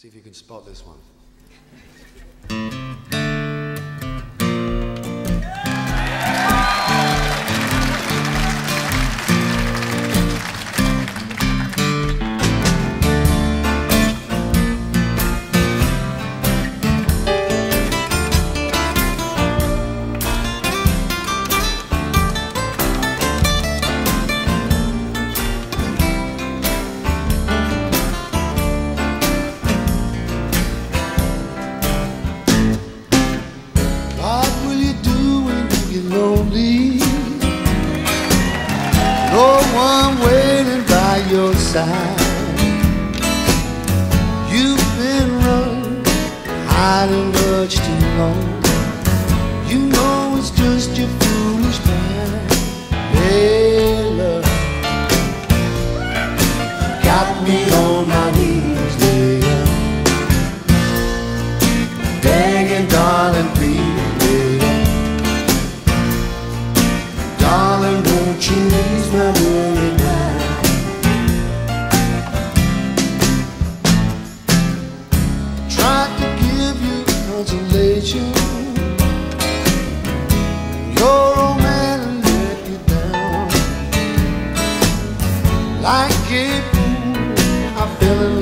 See if you can spot this one. You've been running, hiding much too long. You know it's just your foolish mind. Hey, love, got me on my knees, baby, begging, darling, please, baby, darling, won't you ease my worry now? Your old man let you down. Like a fool, I fell in love.